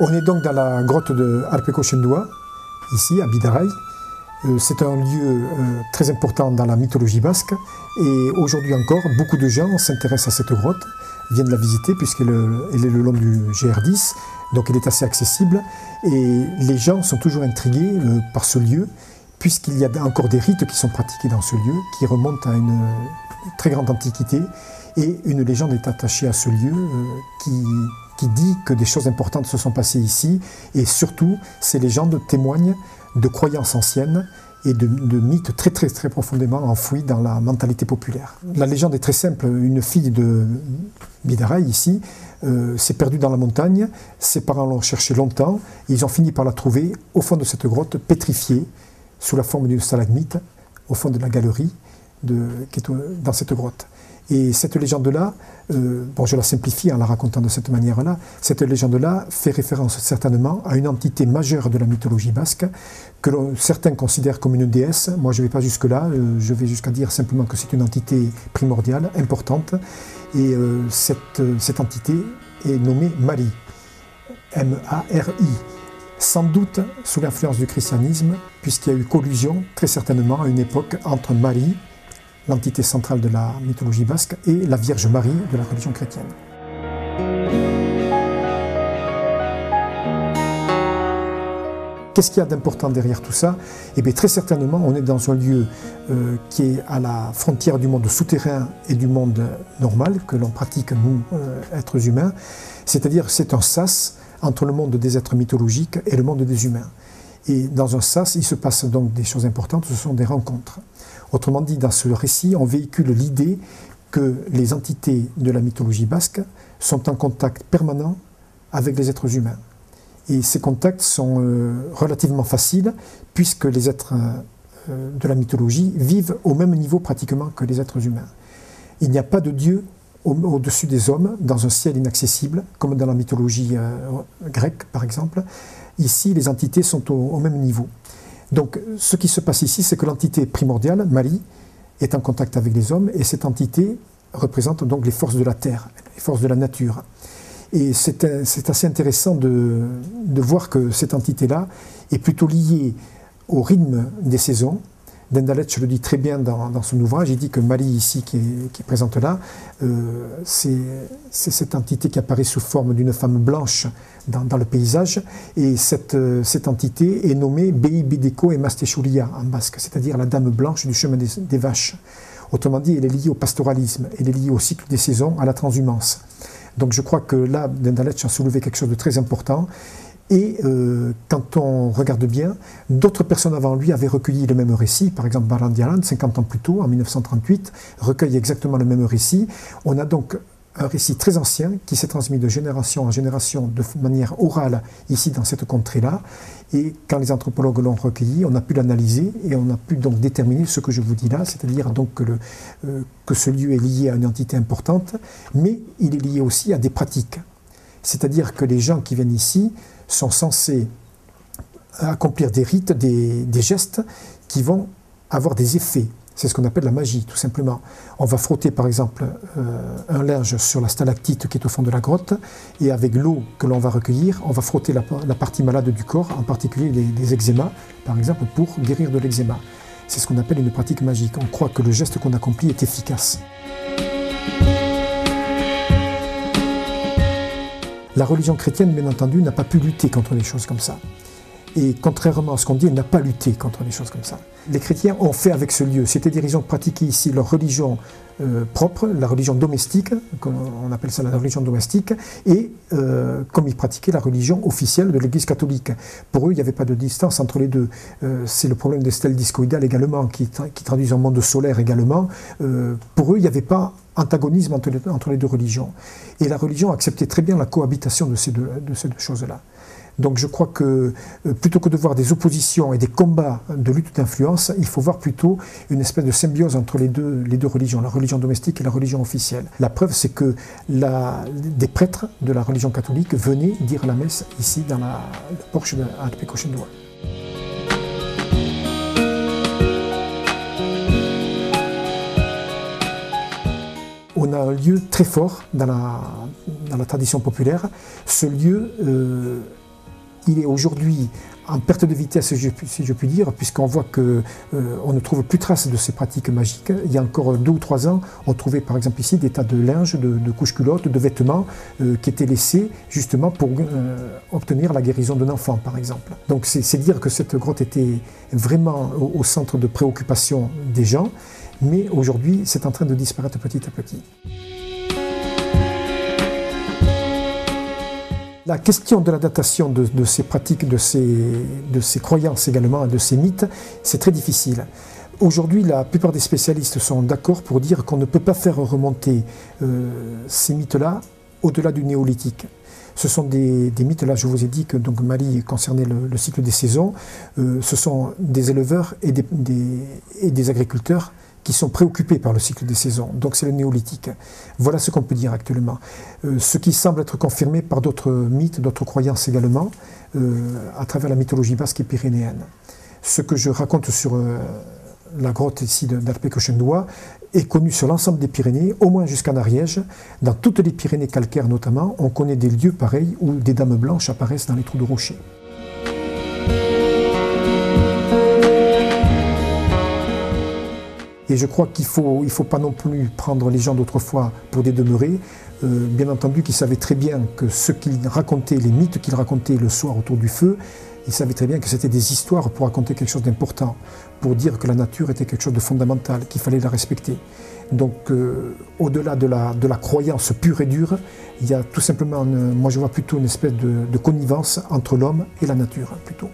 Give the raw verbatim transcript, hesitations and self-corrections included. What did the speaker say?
On est donc dans la grotte de Harpeko Saindua, ici à Bidarray. C'est un lieu très important dans la mythologie basque et aujourd'hui encore, beaucoup de gens s'intéressent à cette grotte, viennent la visiter puisqu'elle est le long du G R dix, donc elle est assez accessible et les gens sont toujours intrigués par ce lieu puisqu'il y a encore des rites qui sont pratiqués dans ce lieu qui remontent à une très grande antiquité et une légende est attachée à ce lieu qui... qui dit que des choses importantes se sont passées ici et surtout ces légendes témoignent de croyances anciennes et de, de mythes très très très profondément enfouis dans la mentalité populaire. La légende est très simple, une fille de Bidarray ici euh, s'est perdue dans la montagne, ses parents l'ont cherchée longtemps et ils ont fini par la trouver au fond de cette grotte pétrifiée sous la forme d'une stalagmite au fond de la galerie de, qui est dans cette grotte. Et cette légende-là, euh, bon, je la simplifie en la racontant de cette manière-là, cette légende-là fait référence certainement à une entité majeure de la mythologie basque que certains considèrent comme une déesse. Moi, je ne vais pas jusque-là, euh, je vais jusqu'à dire simplement que c'est une entité primordiale, importante. Et euh, cette, euh, cette entité est nommée Mari, M A R I, sans doute sous l'influence du christianisme, puisqu'il y a eu collusion, très certainement, à une époque entre Mari, l'entité centrale de la mythologie basque, et la Vierge Marie de la religion chrétienne. Qu'est-ce qu'il y a d'important derrière tout ça? Eh bien, très certainement, on est dans un lieu euh, qui est à la frontière du monde souterrain et du monde normal, que l'on pratique, nous, euh, êtres humains. C'est-à-dire, c'est un sas entre le monde des êtres mythologiques et le monde des humains. Et dans un sas, il se passe donc des choses importantes, ce sont des rencontres. Autrement dit, dans ce récit, on véhicule l'idée que les entités de la mythologie basque sont en contact permanent avec les êtres humains. Et ces contacts sont euh, relativement faciles, puisque les êtres euh, de la mythologie vivent au même niveau pratiquement que les êtres humains. Il n'y a pas de dieu au-dessus des hommes, dans un ciel inaccessible, comme dans la mythologie euh, grecque, par exemple. Ici, les entités sont au, au même niveau. Donc, ce qui se passe ici, c'est que l'entité primordiale, Mari, est en contact avec les hommes, et cette entité représente donc les forces de la terre, les forces de la nature. Et c'est assez intéressant de, de voir que cette entité-là est plutôt liée au rythme des saisons. Dendaletche le dit très bien dans, dans son ouvrage, il dit que Mari, ici, qui est, qui est présente là, euh, c'est cette entité qui apparaît sous forme d'une femme blanche dans, dans le paysage, et cette, euh, cette entité est nommée Beyibideko emasteshulia en basque, c'est-à-dire la dame blanche du chemin des, des vaches. Autrement dit, elle est liée au pastoralisme, elle est liée au cycle des saisons, à la transhumance. Donc je crois que là, Dendaletche a soulevé quelque chose de très important. Et euh, quand on regarde bien, d'autres personnes avant lui avaient recueilli le même récit. Par exemple, Barandiaran, cinquante ans plus tôt, en mille neuf cent trente-huit, recueille exactement le même récit. On a donc un récit très ancien qui s'est transmis de génération en génération de manière orale ici dans cette contrée-là. Et quand les anthropologues l'ont recueilli, on a pu l'analyser et on a pu donc déterminer ce que je vous dis là, c'est-à-dire donc que, le, euh, que ce lieu est lié à une entité importante, mais il est lié aussi à des pratiques. C'est-à-dire que les gens qui viennent ici sont censés accomplir des rites, des, des gestes qui vont avoir des effets. C'est ce qu'on appelle la magie, tout simplement. On va frotter, par exemple, euh, un linge sur la stalactite qui est au fond de la grotte, et avec l'eau que l'on va recueillir, on va frotter la, la partie malade du corps, en particulier les, les eczémas, par exemple, pour guérir de l'eczéma. C'est ce qu'on appelle une pratique magique. On croit que le geste qu'on accomplit est efficace. La religion chrétienne, bien entendu, n'a pas pu lutter contre des choses comme ça. Et contrairement à ce qu'on dit, elle n'a pas lutté contre des choses comme ça. Les chrétiens ont fait avec ce lieu, c'est-à-dire ils ont pratiqué ici leur religion euh, propre, la religion domestique, on appelle ça la religion domestique, et euh, comme ils pratiquaient la religion officielle de l'Église catholique. Pour eux, il n'y avait pas de distance entre les deux. Euh, C'est le problème des stèles discoïdales également, qui, tra qui traduisent un monde solaire également. Euh, pour eux, il n'y avait pas antagonisme entre les, entre les deux religions. Et la religion acceptait très bien la cohabitation de ces deux, de ces deux choses-là. Donc je crois que plutôt que de voir des oppositions et des combats de lutte d'influence, il faut voir plutôt une espèce de symbiose entre les deux, les deux religions, la religion domestique et la religion officielle. La preuve, c'est que la, des prêtres de la religion catholique venaient dire la messe ici dans la, le porche de Harpeko Saindua. On a un lieu très fort dans la, dans la tradition populaire. Ce lieu euh, Il est aujourd'hui en perte de vitesse, si je, si je puis dire, puisqu'on voit qu'on euh, ne trouve plus trace de ces pratiques magiques. Il y a encore deux ou trois ans, on trouvait par exemple ici des tas de linge, de, de couches-culottes, de vêtements euh, qui étaient laissés justement pour euh, obtenir la guérison d'un enfant, par exemple. Donc c'est dire que cette grotte était vraiment au, au centre de préoccupation des gens, mais aujourd'hui c'est en train de disparaître petit à petit. La question de la datation de, de ces pratiques, de ces, de ces croyances également, de ces mythes, c'est très difficile. Aujourd'hui, la plupart des spécialistes sont d'accord pour dire qu'on ne peut pas faire remonter euh, ces mythes-là au-delà du néolithique. Ce sont des, des mythes, là je vous ai dit que donc, Mari concernait le, le cycle des saisons, euh, ce sont des éleveurs et des, des, et des agriculteurs qui sont préoccupés par le cycle des saisons, donc c'est le néolithique. Voilà ce qu'on peut dire actuellement. Euh, ce qui semble être confirmé par d'autres mythes, d'autres croyances également, euh, à travers la mythologie basque et pyrénéenne. Ce que je raconte sur euh, la grotte ici d'Harpeko Saindua est connu sur l'ensemble des Pyrénées, au moins jusqu'en Ariège. Dans toutes les Pyrénées calcaires notamment, on connaît des lieux pareils où des dames blanches apparaissent dans les trous de rochers. Et je crois qu'il ne faut, il faut pas non plus prendre les gens d'autrefois pour des demeurés. Euh, bien entendu qu'ils savaient très bien que ce qu'ils racontaient, les mythes qu'ils racontaient le soir autour du feu, ils savaient très bien que c'était des histoires pour raconter quelque chose d'important, pour dire que la nature était quelque chose de fondamental, qu'il fallait la respecter. Donc euh, au-delà de la, de la croyance pure et dure, il y a tout simplement, une, moi je vois plutôt une espèce de, de connivence entre l'homme et la nature, plutôt.